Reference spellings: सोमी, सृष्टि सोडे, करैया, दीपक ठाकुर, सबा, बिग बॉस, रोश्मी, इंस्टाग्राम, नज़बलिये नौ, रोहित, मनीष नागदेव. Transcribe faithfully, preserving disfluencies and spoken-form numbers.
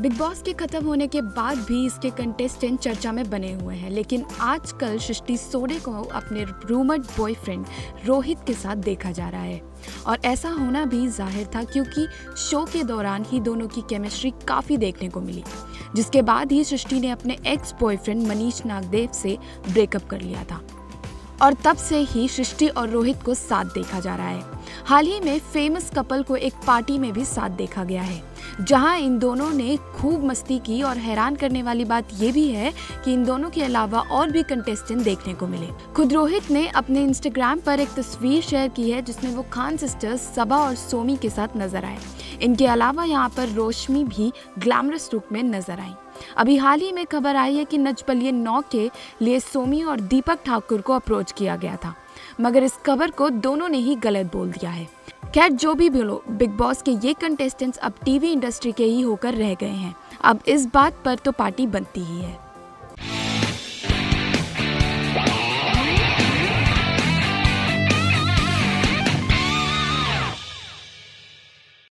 बिग बॉस के खत्म होने के बाद भी इसके कंटेस्टेंट चर्चा में बने हुए हैं, लेकिन आजकल सृष्टि सोडे को अपने रूमर्ड बॉयफ्रेंड रोहित के साथ देखा जा रहा है और ऐसा होना भी जाहिर था क्योंकि शो के दौरान ही दोनों की केमिस्ट्री काफ़ी देखने को मिली, जिसके बाद ही सृष्टि ने अपने एक्स बॉयफ्रेंड मनीष नागदेव से ब्रेकअप कर लिया था और तब से ही सृष्टि और रोहित को साथ देखा जा रहा है। हाल ही में फेमस कपल को एक पार्टी में भी साथ देखा गया है, जहां इन दोनों ने खूब मस्ती की और हैरान करने वाली बात यह भी है कि इन दोनों के अलावा और भी कंटेस्टेंट देखने को मिले। खुद रोहित ने अपने इंस्टाग्राम पर एक तस्वीर शेयर की है जिसमें वो खान सिस्टर्स सबा और सोमी के साथ नजर आए। इनके अलावा यहाँ पर रोश्मी भी ग्लैमरस रूप में नजर आई। अभी हाल ही में खबर आई है कि नज़बलिये नौ के लिए सोमी और दीपक ठाकुर को अप्रोच किया गया था, मगर इस खबर को दोनों ने ही गलत बोल दिया है। खैर जो भी बोलो, बिग बॉस के ये कंटेस्टेंट्स अब टीवी इंडस्ट्री के ही होकर रह गए हैं। अब इस बात पर तो पार्टी बनती ही है।